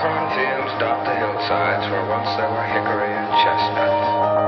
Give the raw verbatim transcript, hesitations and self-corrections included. Cyclone fumes dot the hillsides where once there were hickory and chestnuts.